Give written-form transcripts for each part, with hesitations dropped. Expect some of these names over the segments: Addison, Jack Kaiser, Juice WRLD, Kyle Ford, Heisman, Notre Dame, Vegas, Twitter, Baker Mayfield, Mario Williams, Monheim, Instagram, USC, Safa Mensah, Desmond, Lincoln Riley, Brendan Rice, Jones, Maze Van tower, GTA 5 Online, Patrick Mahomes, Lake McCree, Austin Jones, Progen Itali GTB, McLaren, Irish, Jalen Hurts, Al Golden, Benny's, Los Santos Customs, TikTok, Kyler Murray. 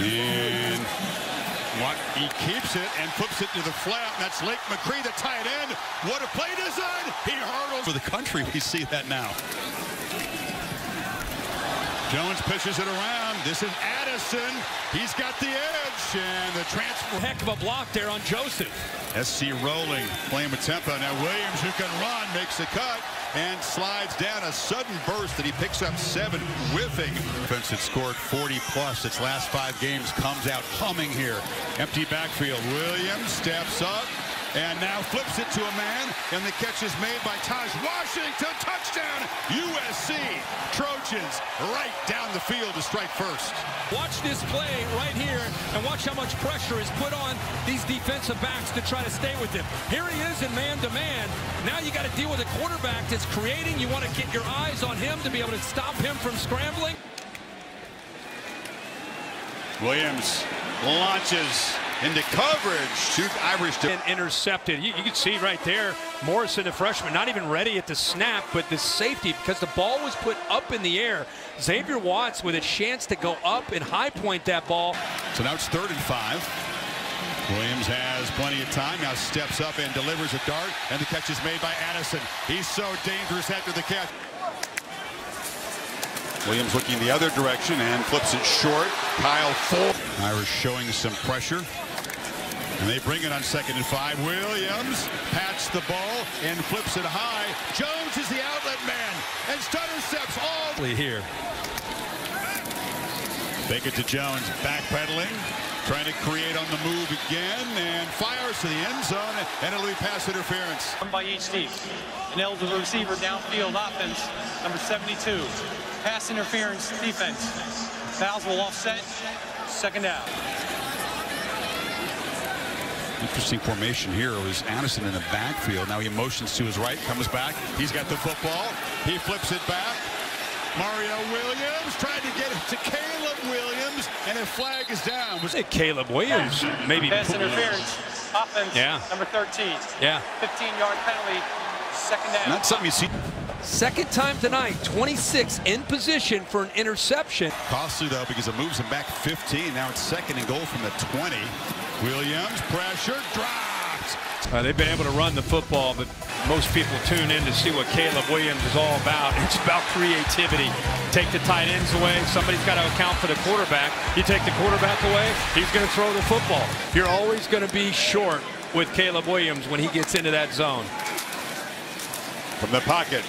And what he keeps it and flips it to the flat. That's Lake McCree, the tight end. What a play design! He hurdles for the country. We see that now. Jones pushes it around. This is Addison. He's got the edge and the transfer. Heck of a block there on Joseph. SC rolling, playing with tempo. Now Williams, who can run, makes the cut and slides down. A sudden burst that he picks up 7, whiffing. Defense had scored 40-plus its last 5 games, comes out humming here. Empty backfield. Williams steps up and now flips it to a man, and the catch is made by Taj Washington. Touchdown, USC. Trojans right down the field to strike first. Watch this play right here, and watch how much pressure is put on these defensive backs to try to stay with him. Here he is in man-to-man. Now you got to deal with a quarterback that's creating. You want to get your eyes on him to be able to stop him from scrambling. Williams launches into coverage, shoot Irish and intercepted. You can see right there, Morrison, the freshman, not even ready at the snap, but the safety, because the ball was put up in the air. Xavier Watts with a chance to go up and high point that ball. So now it's 3rd and 5. Williams has plenty of time, now steps up and delivers a dart, and the catch is made by Addison. He's so dangerous after the catch. Williams looking the other direction and flips it short. Kyle Ford. Irish showing some pressure. And they bring it on 2nd and 5. Williams pats the ball and flips it high. Jones is the outlet man and stutter steps all here. Take it to Jones, backpedaling, trying to create on the move again, and fires to the end zone, and it'll be pass interference. One by each team. An eligible receiver downfield offense, number 72. Pass interference defense. Fouls will offset. 2nd down. Interesting formation here. It was Addison in the backfield. Now he motions to his right, comes back. He's got the football. He flips it back. Mario Williams tried to get it to Caleb Williams, and a flag is down. Was it Caleb Williams? Pass. Maybe pass interference. Offense. Yeah. Number 13. Yeah. 15-yard penalty. 2nd down. Not something you see. 2nd time tonight, 26 in position for an interception. Costly though, because it moves him back 15. Now it's 2nd and goal from the 20. Williams, pressure, dropped. They've been able to run the football, but most people tune in to see what Caleb Williams is all about. It's about creativity. Take the tight ends away. Somebody's got to account for the quarterback. You take the quarterback away, he's going to throw the football. You're always going to be short with Caleb Williams when he gets into that zone. From the pocket.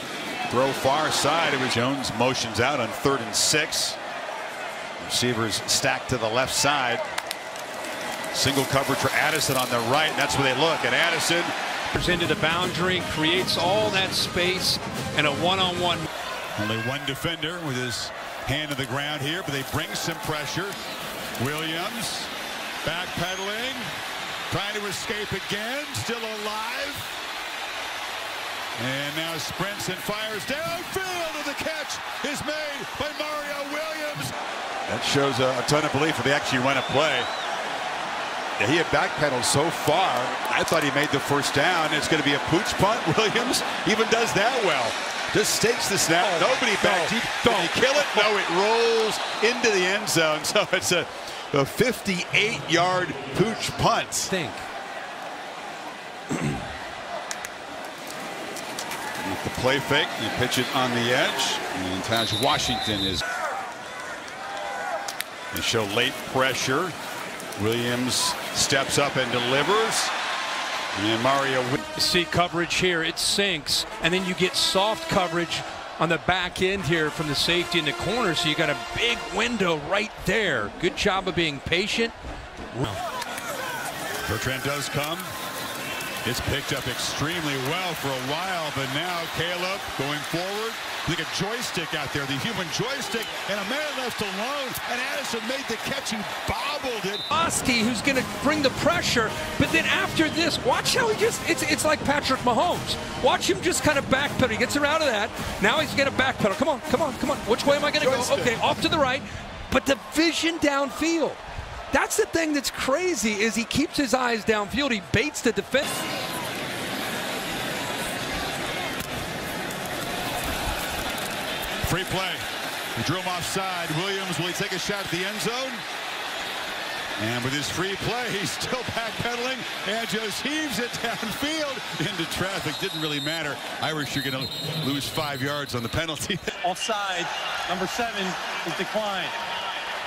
Throw far side. It was Jones motions out on 3rd and 6. Receivers stacked to the left side. Single coverage for Addison on the right. And that's where they look. And Addison into the boundary, creates all that space, and a one-on-one. Only one defender with his hand to the ground here, but they bring some pressure. Williams backpedaling, trying to escape again, still alive. And now sprints and fires downfield, and the catch is made by Mario Williams. That shows a ton of belief that they actually went to play. Yeah, he had backpedaled so far. I thought he made the first down. It's going to be a pooch punt. Williams even does that well. Just stakes the snap. Oh, nobody back deep. Did he kill it? No, it rolls into the end zone. So it's a 58-yard pooch punt. Stink. With the play fake, you pitch it on the edge, and Taj Washington is. They show late pressure. Williams steps up and delivers. And Mario. See coverage here, it sinks, and then you get soft coverage on the back end here from the safety in the corner, so you got a big window right there. Good job of being patient. Bertrand does come. It's picked up extremely well for a while, but now Caleb going forward. Look at joystick out there, the human joystick, and a man left alone, and Addison made the catch and bobbled it. Oski, who's going to bring the pressure, but then after this, watch how he just, it's like Patrick Mahomes. Watch him just kind of backpedal. He gets around of that. Now he's going to backpedal. Come on, come on, come on. Which way am I going to go? Okay, off to the right, but the vision downfield. That's the thing that's crazy, is he keeps his eyes downfield. He baits the defense. Free play. He drew him offside. Williams, will he take a shot at the end zone? And with his free play, he's still backpedaling and just heaves it downfield into traffic. Didn't really matter. Irish, you're going to lose 5 yards on the penalty. Offside, number 7 is declined.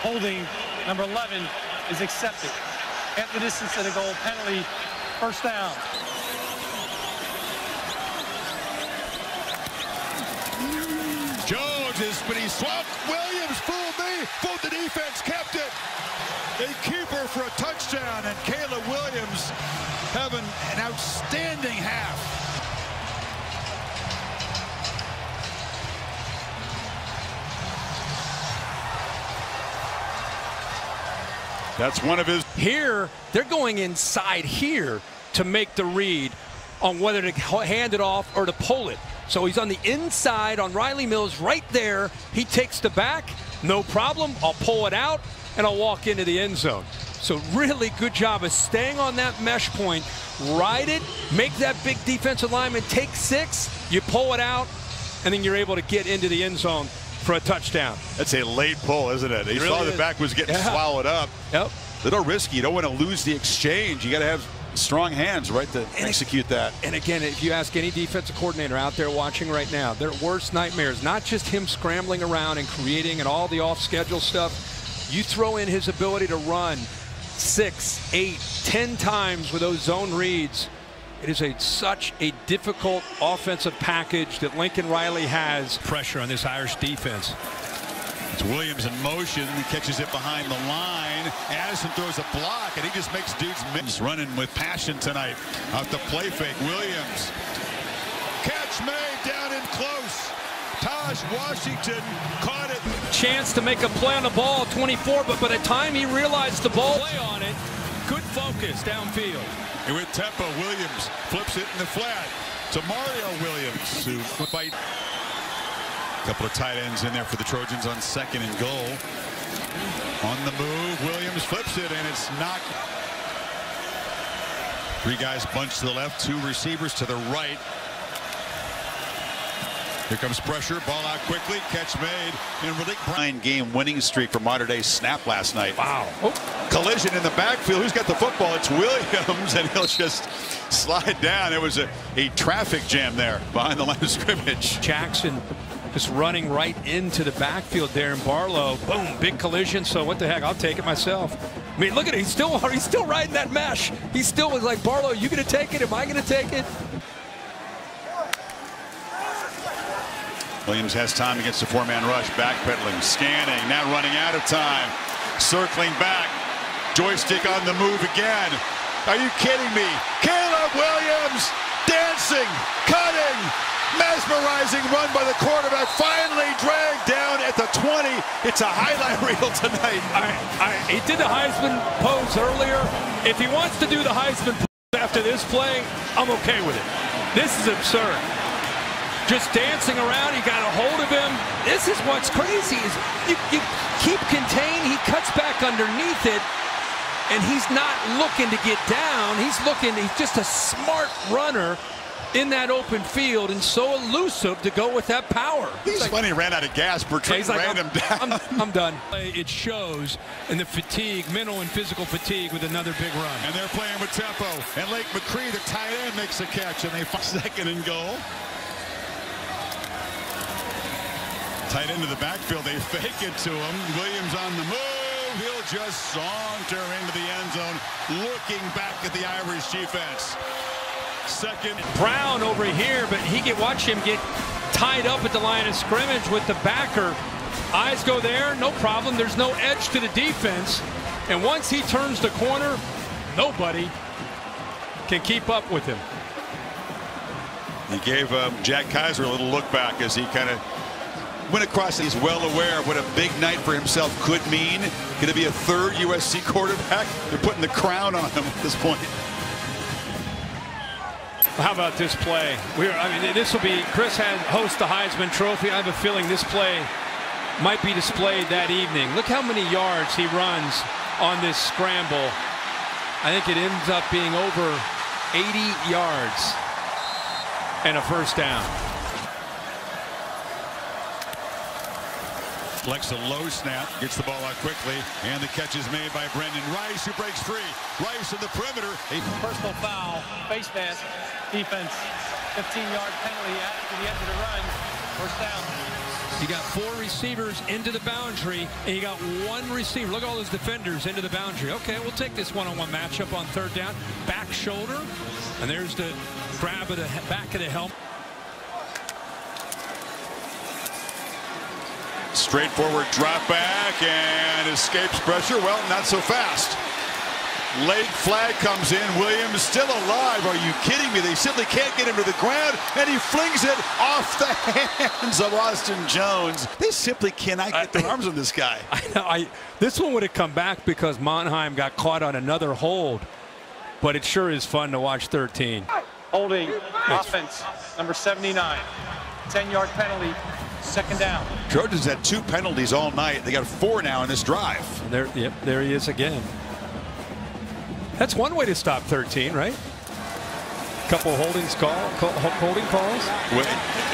Holding, number 11, is accepted. Half the distance to the goal, penalty, first down. Jones is, but he swapped. Williams fooled me, fooled the defense, kept it. A keeper for a touchdown, and Caleb Williams having an outstanding half. That's one of his. Here, they're going inside here to make the read on whether to hand it off or to pull it. So he's on the inside on Riley Mills right there. He takes the back, no problem. I'll pull it out, and I'll walk into the end zone. So really good job of staying on that mesh point, ride it, make that big defensive lineman take 6, you pull it out, and then you're able to get into the end zone for a touchdown. That's a late pull, isn't it? He really saw the back was getting swallowed up. Yep. Little risky. You don't want to lose the exchange. You got to have strong hands, right, to execute that. And again, if you ask any defensive coordinator out there watching right now, their worst nightmare is not just him scrambling around and creating and all the off-schedule stuff. You throw in his ability to run 6, 8, 10 times with those zone reads. It is such a difficult offensive package that Lincoln Riley has. Pressure on this Irish defense. It's Williams in motion. He catches it behind the line. Addison throws a block, and he just makes dudes miss. Running with passion tonight. Off the play fake, Williams. Catch made down in close. Taj Washington caught it. Chance to make a play on the ball, 24, but by the time he realized the ball play on it, good focus downfield. And with tempo, Williams flips it in the flat to Mario Williams, who fight. A couple of tight ends in there for the Trojans on 2nd and goal. On the move, Williams flips it, and it's knocked. 3 guys bunched to the left, 2 receivers to the right. Here comes pressure, ball out quickly, catch made, and really 9-game winning streak for modern day snap last night. Wow. Oh. Collision in the backfield. Who's got the football? It's Williams, and he'll just slide down. It was a traffic jam there behind the line of scrimmage. Jackson just running right into the backfield there in Barlow. Boom, big collision. So what the heck, I'll take it myself. I mean, look at it. He's still riding that mesh. He still was like, Barlow, you gonna take it? Am I gonna take it? Williams has time against the 4-man rush, backpedaling, scanning, now running out of time, circling back, joystick on the move again. Are you kidding me? Caleb Williams, dancing, cutting, mesmerizing run by the quarterback, finally dragged down at the 20. It's a highlight reel tonight. He did the Heisman pose earlier. If he wants to do the Heisman pose after this play, I'm okay with it. This is absurd. Just dancing around, he got a hold of him. This is what's crazy, is you keep contained, he cuts back underneath it, and he's not looking to get down. He's just a smart runner in that open field, and so elusive to go with that power. He's like, funny, ran out of gas, Bertrand ran him down. I'm done. It shows in the fatigue, mental and physical fatigue with another big run. And they're playing with tempo, and Lake McCree, the tight end, makes the catch, and they find 2nd and goal. Tight into the backfield, they fake it to him. Williams on the move. He'll just saunter into the end zone, looking back at the Irish defense. 2nd. Brown over here, but watch him get tied up at the line of scrimmage with the backer. Eyes go there, no problem. There's no edge to the defense. And once he turns the corner, nobody can keep up with him. He gave Jack Kaiser a little look back as he kind of went across. He's well aware of what a big night for himself could mean. Going to be a 3rd USC quarterback. They're putting the crown on him at this point. How about this play? This will be, Chris hosts the Heisman Trophy. I have a feeling this play might be displayed that evening. Look how many yards he runs on this scramble. I think it ends up being over 80 yards and a first down. Selects a low snap, gets the ball out quickly, and the catch is made by Brendan Rice, who breaks free. Rice in the perimeter. A personal foul, face mask, defense, 15-yard penalty added to the end of the run. First down. You got four receivers into the boundary, and you got one receiver. Look at all those defenders into the boundary. Okay, we'll take this one-on-one matchup on third down. Back shoulder, and there's the grab of the back of the helmet. Straightforward drop back and escapes pressure. Well, not so fast. Late flag comes in. Williams still alive. Are you kidding me? They simply can't get him to the ground, and he flings it off the hands of Austin Jones. They simply cannot get their arms on this guy. This one would have come back because Monheim got caught on another hold, but it sure is fun to watch. 13. Holding offense, number 79. 10-yard penalty. Second down. Trojans had two penalties all night. They got four now in this drive. And there, yep, there he is again. That's one way to stop 13, right? Couple holdings holding calls.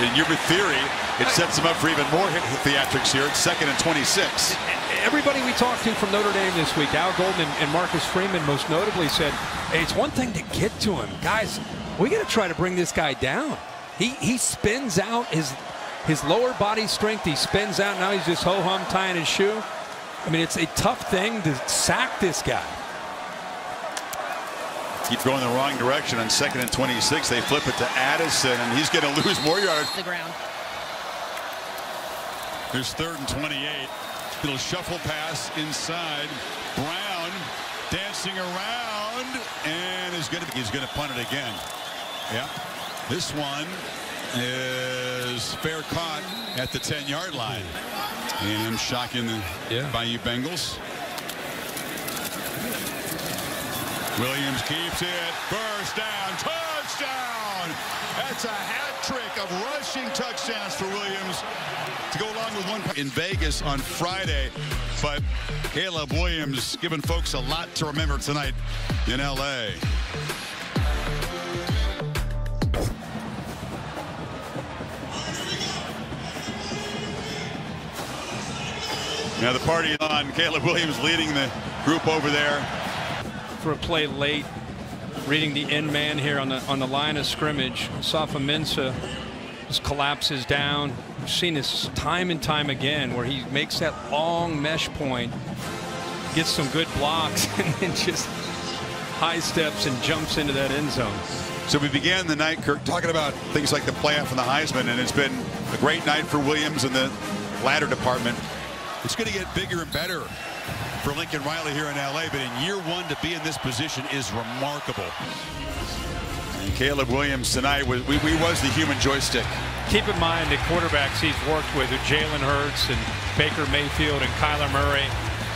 In your theory, it sets them up for even more theatrics here. It's second and 26. Everybody we talked to from Notre Dame this week, Al Golden and Marcus Freeman most notably, said, hey, it's one thing to get to him. Guys, we got to try to bring this guy down. He spins out his lower body strength. He spins out. Now he's just ho-hum tying his shoe. I mean, it's a tough thing to sack this guy. Keep going the wrong direction on second and 26. They flip it to Addison, and he's going to lose more yards. The ground. There's third and 28. Little shuffle pass inside. Brown dancing around, and he's going to punt it again. Yeah. This one is fair caught at the 10-yard line. And shocking the Bayou Bengals. Williams keeps it. First down. Touchdown. That's a hat trick of rushing touchdowns for Williams to go along with one in Vegas on Friday. But Caleb Williams giving folks a lot to remember tonight in LA. Now the party on. Caleb Williams leading the group over there. For a play late, reading the end man here on the line of scrimmage. Safa Mensah just collapses down. We've seen this time and time again where he makes that long mesh point, gets some good blocks, and then just high steps and jumps into that end zone. So we began the night, Kirk, talking about things like the playoff and the Heisman, and it's been a great night for Williams in the latter department. It's going to get bigger and better for Lincoln Riley here in LA, but in year one to be in this position is remarkable. And Caleb Williams tonight was the human joystick. Keep in mind the quarterbacks he's worked with are Jalen Hurts and Baker Mayfield and Kyler Murray.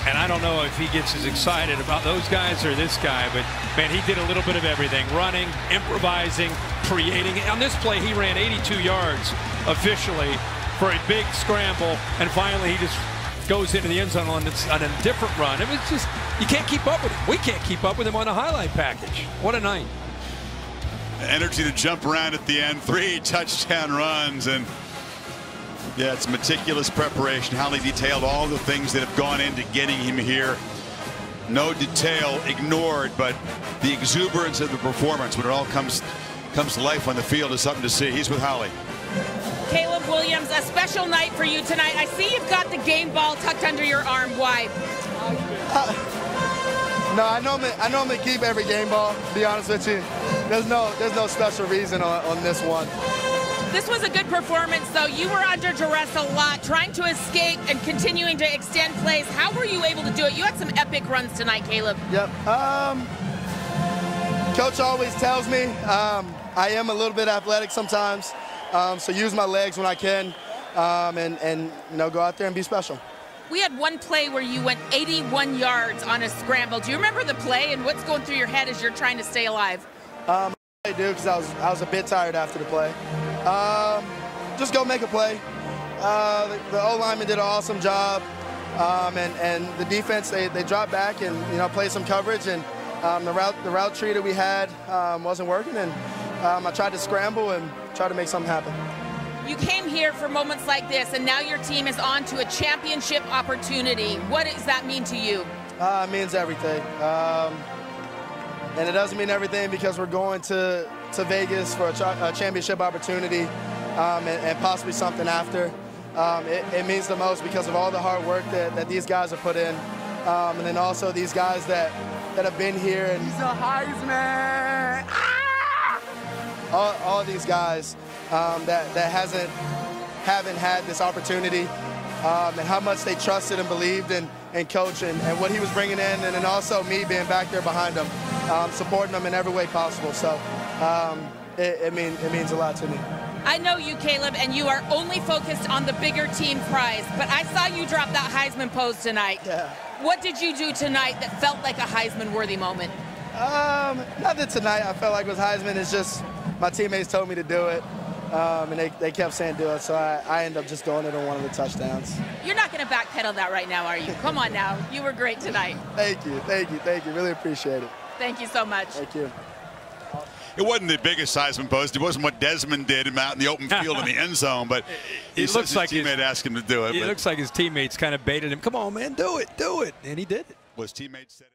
And I don't know if he gets as excited about those guys or this guy, but man, he did a little bit of everything. Running, improvising, creating. On this play, he ran 82 yards officially for a big scramble, and finally he just goes into the end zone on a different run. It was just, you can't keep up with him. We can't keep up with him on a highlight package. What a night. Energy to jump around at the end. Three touchdown runs, and yeah, it's meticulous preparation. Howley detailed all the things that have gone into getting him here. No detail ignored, but the exuberance of the performance when it all comes to life on the field is something to see. He's with Howley. Caleb Williams, a special night for you tonight. I see you've got the game ball tucked under your arm. Why? No, I normally keep every game ball, to be honest with you. There's no special reason on this one. This was a good performance, though. You were under duress a lot, trying to escape and continuing to extend plays. How were you able to do it? You had some epic runs tonight, Caleb. Yep. Coach always tells me I am a little bit athletic sometimes. So use my legs when I can, and you know, go out there and be special. We had one play where you went 81 yards on a scramble. Do you remember the play and what's going through your head as you're trying to stay alive? I do, because I was a bit tired after the play. Just go make a play. The O-lineman did an awesome job, and the defense they dropped back and played some coverage, and the route tree that we had wasn't working, and I tried to scramble and try to make something happen. You came here for moments like this, and now your team is on to a championship opportunity. What does that mean to you? It means everything. And it doesn't mean everything because we're going to Vegas for a championship opportunity and possibly something after. It means the most because of all the hard work that these guys have put in. And then also these guys that have been here. And he's a Heisman! Ah! All these guys that haven't had this opportunity and how much they trusted and believed in Coach and what he was bringing in, and then also me being back there behind him, supporting him in every way possible. So it means a lot to me. I know you, Caleb, and you are only focused on the bigger team prize, but I saw you drop that Heisman pose tonight. Yeah. What did you do tonight that felt like a Heisman-worthy moment? Not that tonight I felt like it was Heisman. It's just my teammates told me to do it, and they kept saying do it, so I ended up just doing it on one of the touchdowns. You're not going to backpedal that right now, are you? Come on now. You were great tonight. Thank you. Thank you. Thank you. Really appreciate it. Thank you so much. Thank you. It wasn't the biggest Heisman post. It wasn't what Desmond did out in the open field in the end zone, but it looks like his teammate asked him to do it. It looks like his teammates kind of baited him. Come on, man, do it, do it. And he did it. Well, his teammates said it.